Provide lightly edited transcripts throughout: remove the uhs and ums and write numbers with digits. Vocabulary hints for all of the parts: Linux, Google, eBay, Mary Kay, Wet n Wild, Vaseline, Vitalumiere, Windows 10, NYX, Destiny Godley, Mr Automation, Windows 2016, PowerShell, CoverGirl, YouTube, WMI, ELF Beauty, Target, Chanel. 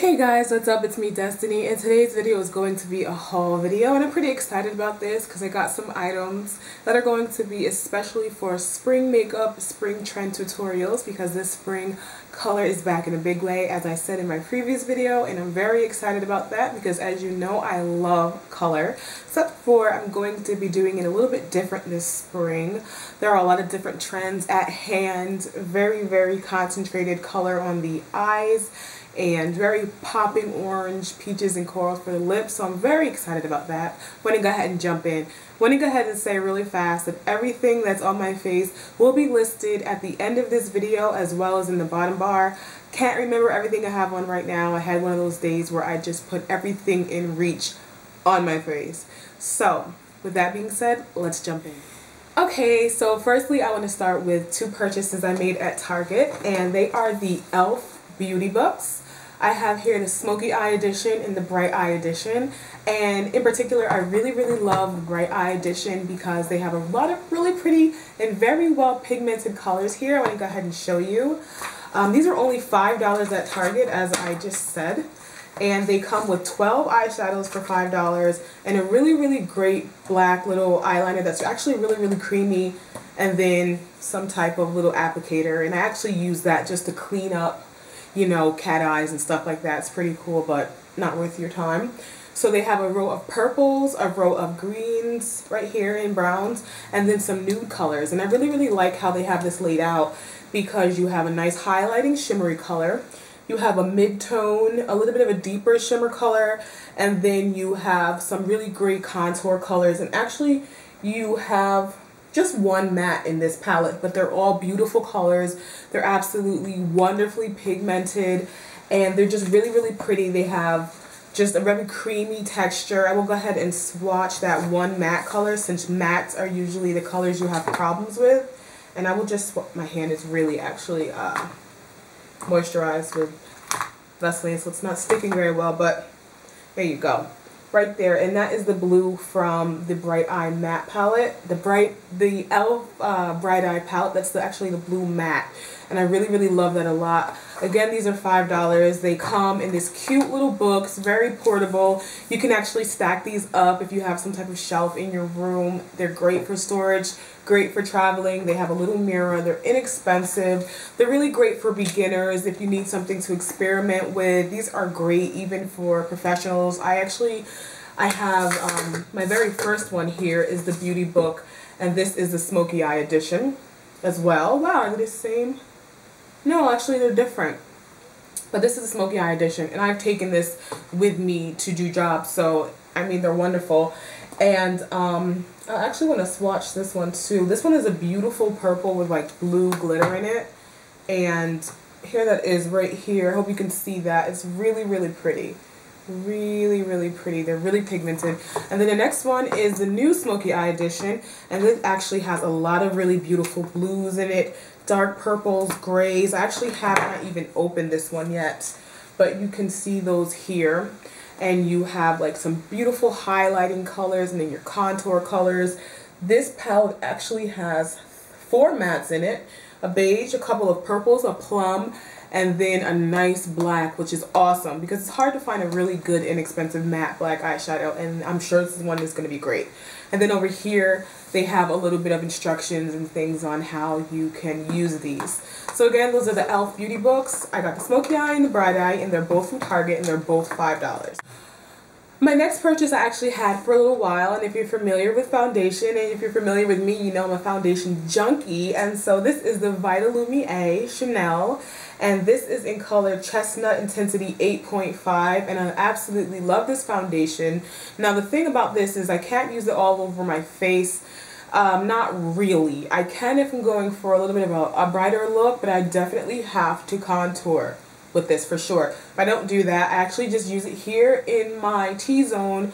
Hey guys, what's up? It's me, Destiny, and today's video is going to be a haul video, and I'm pretty excited about this because I got some items that are going to be especially for spring makeup, spring trend tutorials, because this spring color is back in a big way, as I said in my previous video, and I'm very excited about that because, as you know, I love color, except for I'm going to be doing it a little bit different this spring. There are a lot of different trends at hand, very, very concentrated color on the eyes, and very popping orange, peaches, and corals for the lips, so I'm very excited about that. Want to go ahead and jump in. Want to go ahead and say really fast that everything that's on my face will be listed at the end of this video as well as in the bottom bar. Can't remember everything I have on right now. I had one of those days where I just put everything in reach on my face. So, with that being said, let's jump in. Okay, so firstly I want to start with two purchases I made at Target, and they are the ELF Beauty books. I have here the Smoky Eye Edition and the Bright Eye Edition, and in particular I really love the Bright Eye Edition because they have a lot of really pretty and very well pigmented colors here. I want to go ahead and show you. These are only $5 at Target, as I just said, and they come with 12 eyeshadows for $5 and a really great black little eyeliner that's actually really creamy, and then some type of little applicator, and I actually use that just to clean up, you know, cat eyes and stuff like that. It's pretty cool, but not worth your time. So they have a row of purples, a row of greens right here and browns, and then some nude colors. And I really like how they have this laid out because you have a nice highlighting shimmery color. You have a mid-tone, a little bit of a deeper shimmer color, and then you have some really great contour colors. And actually, you have just one matte in this palette, but they're all beautiful colors. They're absolutely wonderfully pigmented, and they're just really pretty. They have just a very creamy texture. I will go ahead and swatch that one matte color, since mattes are usually the colors you have problems with. And I will just my hand is really actually moisturized with Vaseline, so it's not sticking very well, but there you go. Right there, and that is the blue from the Bright Eye Matte palette, the ELF Bright Eye palette. That's actually the blue matte, and I really love that a lot. Again, these are $5. They come in this cute little box, very portable. You can actually stack these up if you have some type of shelf in your room. They're great for storage, great for traveling. They have a little mirror. They're inexpensive. They're really great for beginners if you need something to experiment with. These are great even for professionals. I have my very first one here is the beauty book, and this is the Smoky Eye Edition as well. Wow, are they the same? No, actually they're different. But this is the Smoky Eye Edition, and I've taken this with me to do jobs, so I mean they're wonderful. And I actually want to swatch this one too. This one is a beautiful purple with like blue glitter in it, and here that is right here. I hope you can see that. It's really pretty. Really pretty. They're really pigmented. And then the next one is the new Smoky Eye Edition, and this actually has a lot of really beautiful blues in it, dark purples, grays. I actually have not even opened this one yet, but you can see those here, and you have like some beautiful highlighting colors and then your contour colors. This palette actually has 4 mattes in it, a beige, a couple of purples, a plum, and then a nice black, which is awesome because it's hard to find a really good inexpensive matte black eyeshadow, and I'm sure this one is going to be great. And then over here they have a little bit of instructions and things on how you can use these. So again, those are the ELF Beauty books. I got the Smoky Eye and the Bright Eye, and they're both from Target, and they're both $5. My next purchase I actually had for a little while, and if you're familiar with foundation, and if you're familiar with me, you know I'm a foundation junkie, and so this is the Vitalumiere Chanel, and this is in color Chestnut Intensity 8.5, and I absolutely love this foundation. Now the thing about this is I can't use it all over my face. Not really. I can if I'm going for a little bit of a brighter look, but I definitely have to contour with this for sure. If I don't do that, I actually just use it here in my T-zone,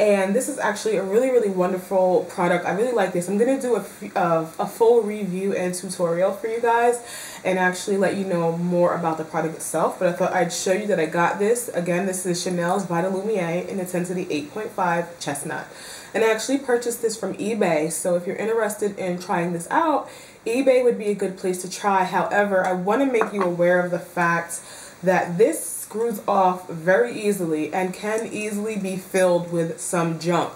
and this is actually a really wonderful product. I really like this. I'm going to do a full review and tutorial for you guys and actually let you know more about the product itself, but I thought I'd show you that I got this. Again, this is Chanel's Vitalumiere in Intensity 8.5 Chestnut, and I actually purchased this from eBay, so if you're interested in trying this out, eBay would be a good place to try. However, I want to make you aware of the fact that this screws off very easily and can easily be filled with some junk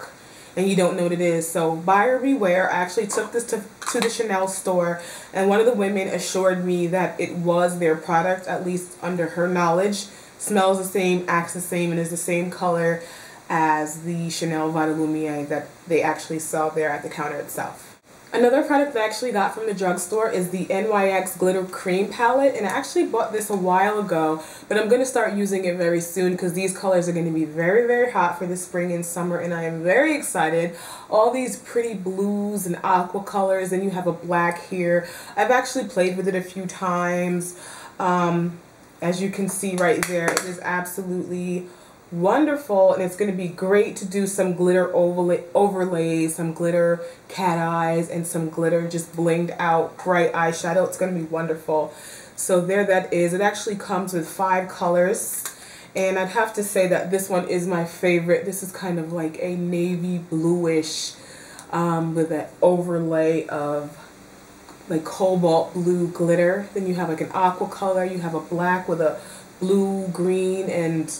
and you don't know what it is. So buyer beware. I actually took this to the Chanel store, and one of the women assured me that it was their product, at least under her knowledge. Smells the same, acts the same, and is the same color as the Chanel Vitalumiere that they actually sell there at the counter itself. Another product that I actually got from the drugstore is the NYX Glitter Cream Palette, and I actually bought this a while ago, but I'm going to start using it very soon because these colors are going to be very, very hot for the spring and summer, and I am very excited. All these pretty blues and aqua colors, and you have a black here. I've actually played with it a few times. As you can see right there, it is absolutely wonderful, and it's going to be great to do some glitter overlays, some glitter cat eyes, and some glitter just blinged out bright eyeshadow. It's going to be wonderful. So there that is. It actually comes with 5 colors, and I'd have to say that this one is my favorite. This is kind of like a navy bluish with an overlay of like cobalt blue glitter. Then you have like an aqua color, you have a black with a blue, green, and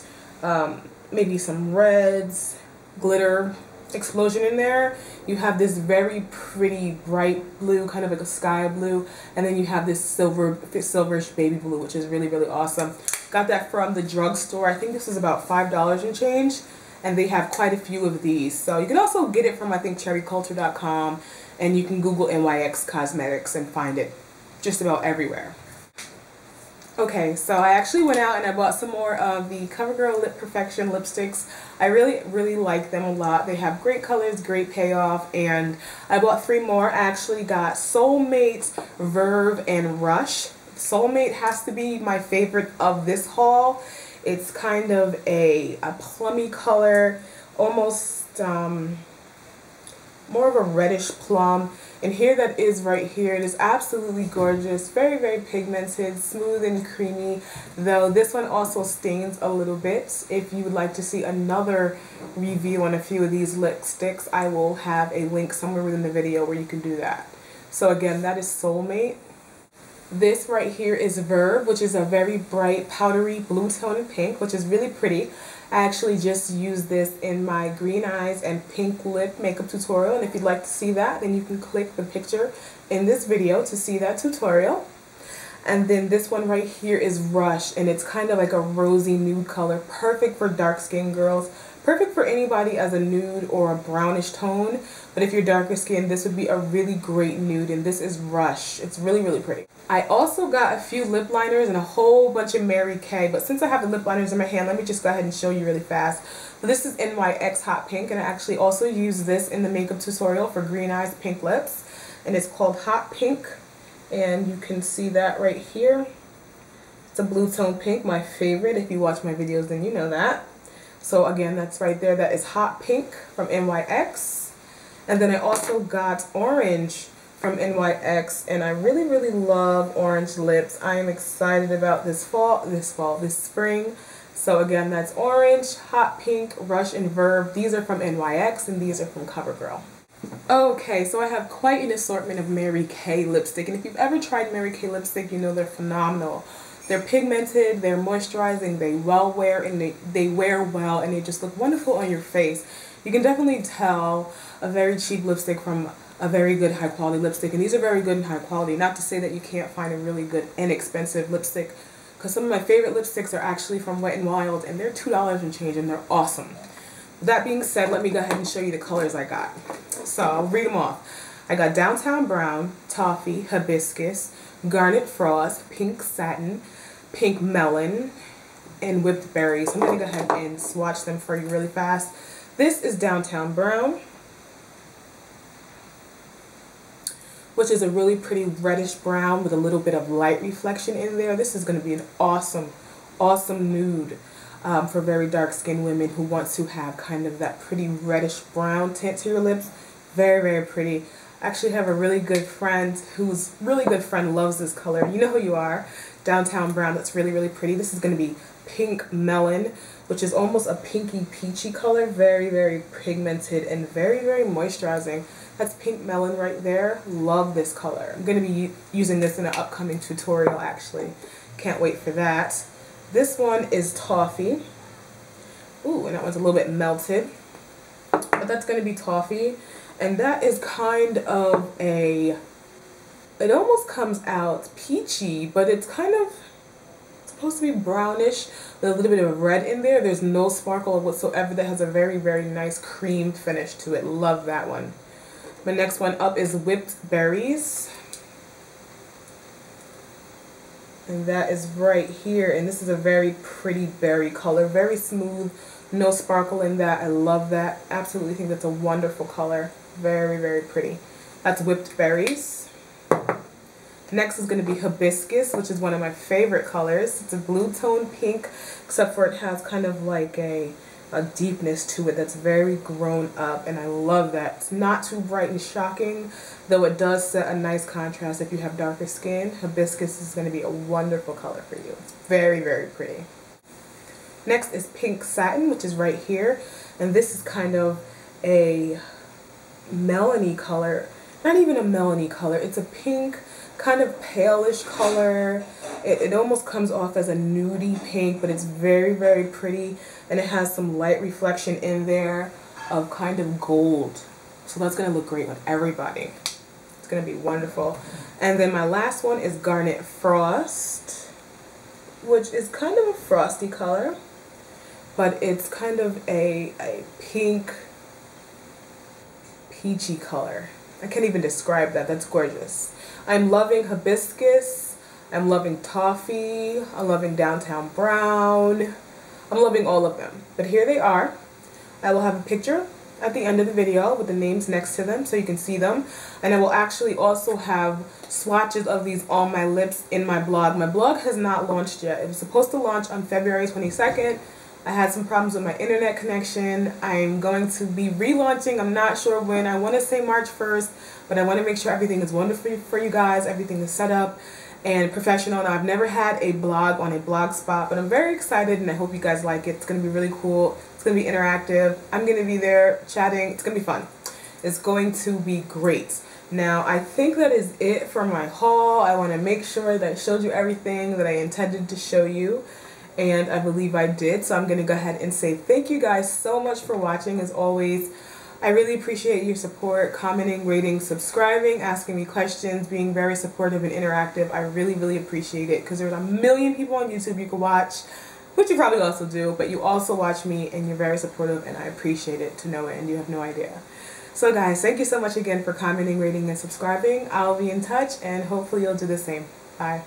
maybe some reds, glitter explosion in there. You have this very pretty bright blue, kind of like a sky blue, and then you have this silverish baby blue, which is really, really awesome. Got that from the drugstore. I think this is about $5 and change, and they have quite a few of these. So you can also get it from, I think, cherryculture.com, and you can Google NYX Cosmetics and find it just about everywhere. Okay, so I actually went out and I bought some more of the CoverGirl Lip Perfection lipsticks. I really, really like them a lot. They have great colors, great payoff, and I bought 3 more. I actually got Soulmate, Verve, and Rush. Soulmate has to be my favorite of this haul. It's kind of a plummy color, almost more of a reddish plum. And here that is right here. It is absolutely gorgeous. Very, very pigmented, smooth and creamy. Though this one also stains a little bit. If you would like to see another review on a few of these lipsticks, I will have a link somewhere within the video where you can do that. So again, that is Soulmate. This right here is Verve, which is a very bright powdery blue tone and pink, which is really pretty. I actually just used this in my green eyes and pink lip makeup tutorial, and if you'd like to see that, then you can click the picture in this video to see that tutorial. And then this one right here is Rush, and it's kind of like a rosy nude color, perfect for dark skinned girls, perfect for anybody as a nude or a brownish tone. But if you're darker skinned, this would be a really great nude, and this is Rush. It's really, really pretty. I also got a few lip liners and a whole bunch of Mary Kay, but since I have the lip liners in my hand, let me just go ahead and show you really fast. So this is NYX Hot Pink, and I actually also used this in the makeup tutorial for green eyes, pink lips, and it's called Hot Pink. And you can see that right here. It's a blue tone pink, my favorite. If you watch my videos, then you know that. So again, that's right there. That is Hot Pink from NYX. And then I also got Orange from NYX, and I really, really love orange lips. I am excited about this spring. So again, that's Orange, Hot Pink, Rush, and Verve. These are from NYX, and these are from CoverGirl. Okay, so I have quite an assortment of Mary Kay lipstick, and if you've ever tried Mary Kay lipstick, you know they're phenomenal. They're pigmented, they're moisturizing, they well wear, and they wear well, and they just look wonderful on your face. You can definitely tell a very cheap lipstick from a very good high quality lipstick, and these are very good and high quality. Not to say that you can't find a really good inexpensive lipstick, because some of my favorite lipsticks are actually from Wet n Wild, and they're $2 and change, and they're awesome. That being said, let me go ahead and show you the colors I got. So I'll read them off. I got Downtown Brown, Toffee, Hibiscus, Garnet Frost, Pink Satin, Pink Melon, and Whipped Berries. I'm going to go ahead and swatch them for you really fast. This is Downtown Brown, which is a really pretty reddish brown with a little bit of light reflection in there. This is going to be an awesome, awesome nude. For very dark-skinned women who want to have kind of that pretty reddish brown tint to your lips. Very, very pretty. I actually have a really good friend loves this color. You know who you are. Downtown Brown. That's really, really pretty. This is going to be Pink Melon, which is almost a pinky peachy color. Very, very pigmented and very, very moisturizing. That's Pink Melon right there. Love this color. I'm going to be using this in an upcoming tutorial, actually. Can't wait for that. This one is toffee. Ooh, and that one's a little bit melted. But that's going to be toffee. And that is kind of a... It almost comes out peachy, but it's kind of supposed to be brownish with a little bit of red in there. There's no sparkle whatsoever. That has a very, very nice cream finish to it. Love that one. My next one up is Whipped Berries. And that is right here. And this is a very pretty berry color. Very smooth. No sparkle in that. I love that. Absolutely think that's a wonderful color. Very, very pretty. That's Whipped Berries. Next is going to be Hibiscus, which is one of my favorite colors. It's a blue tone pink, except for it has kind of like a deepness to it that's very grown up, and I love that. It's not too bright and shocking, though it does set a nice contrast if you have darker skin. Hibiscus is going to be a wonderful color for you. It's very, very pretty. Next is Pink Satin, which is right here, and this is kind of a melony color. Not even a melony color. It's a pink, kind of palish color. It almost comes off as a nudie pink, but it's very, very pretty. And it has some light reflection in there of kind of gold. So that's going to look great on everybody. It's going to be wonderful. And then my last one is Garnet Frost, which is kind of a frosty color. But it's kind of a pink, peachy color. I can't even describe that. That's gorgeous. I'm loving Hibiscus. I'm loving Toffee. I'm loving Downtown Brown. I'm loving all of them. But here they are. I will have a picture at the end of the video with the names next to them so you can see them. And I will actually also have swatches of these on my lips in my blog. My blog has not launched yet. It was supposed to launch on February 22nd. I had some problems with my internet connection. I'm going to be relaunching. I'm not sure when. I want to say March 1st, but I want to make sure everything is wonderful for you guys. Everything is set up and professional. And I've never had a blog on a blog spot, but I'm very excited and I hope you guys like it. It's going to be really cool. It's going to be interactive. I'm going to be there chatting. It's going to be fun. It's going to be great. Now, I think that is it for my haul. I want to make sure that I showed you everything that I intended to show you. And I believe I did, so I'm going to go ahead and say thank you guys so much for watching. As always, I really appreciate your support, commenting, rating, subscribing, asking me questions, being very supportive and interactive. I really, really appreciate it because there's a million people on YouTube you can watch, which you probably also do, but you also watch me and you're very supportive and I appreciate it to no end. You have no idea. So guys, thank you so much again for commenting, rating, and subscribing. I'll be in touch and hopefully you'll do the same. Bye.